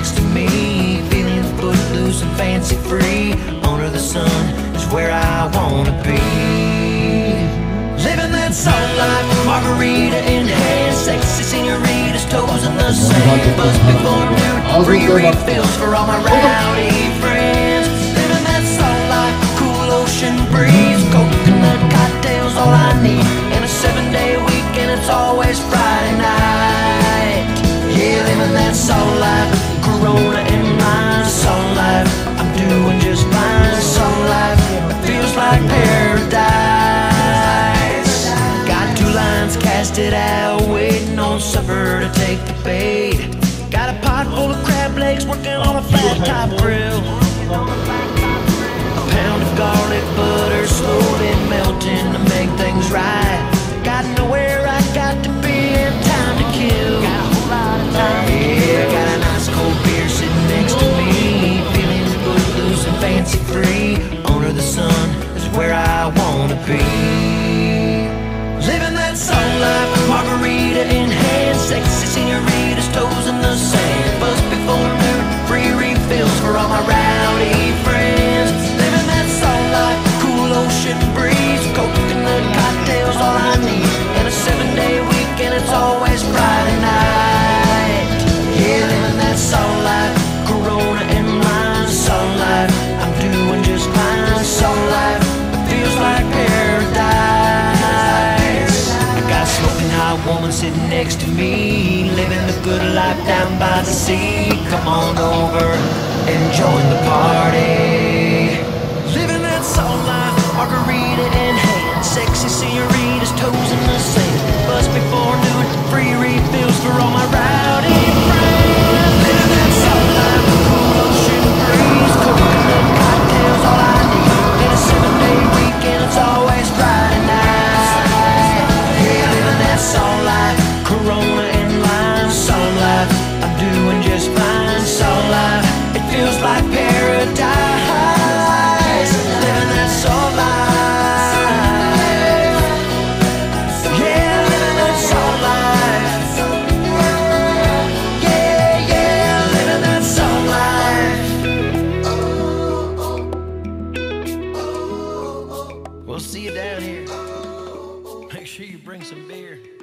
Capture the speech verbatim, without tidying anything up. next to me, feeling footloose and fancy free. Under the sun is where I wanna be. Living that soul life, margarita in hand, sexy senoritas, toes in the sand, buzz before noon, free refills for all my rowdy friends. Living that soul life, cool ocean breeze, coconut cocktails, all I need. And a seven-day weekend, it's always Friday night. Yeah, living that soul life, Corona in my soul life. I'm doing just fine, soul life. It feels like paradise. Got two lines casted out, waiting on supper to take the bait. Got a pot full of crab legs, working on a flat top grill. A pound of garlic butter, slowly melting to make things right. Got nowhere, I got to be, and time to kill. Got a whole lot of time. Yeah, got a nice cold beer sitting next to me, feeling good, loose and fancy free. Under the sun is where I wanna be. Living that soul life, margarita in hand, sexy senoritas, toes in the sand, buzz before noon, free refills for all my rowdy friends. Living that soul life, cool ocean breeze, coconut cocktails, all I need. And a seven-day weekend, it's always Friday night. Yeah, living that soul life, Corona in my soul life. I'm doing just fine, soul life. It feels like paradise. I got a smoking hot woman sitting next to me, living the good life down by the sea. Come on over and join the party. Living that soul life, margarita in hand, sexy senoritas, toes in the sand, buzz before noon, free refills for all my rowdy friends. Living that soul life, cool ocean breeze, coconut cocktails, all I need. In a seven-day weekend, it's always Friday night. Yeah, living that soul life, Corona and lime, soul life. I'm doing just fine, soul life. It feels like paradise. Down here, make sure you bring some beer.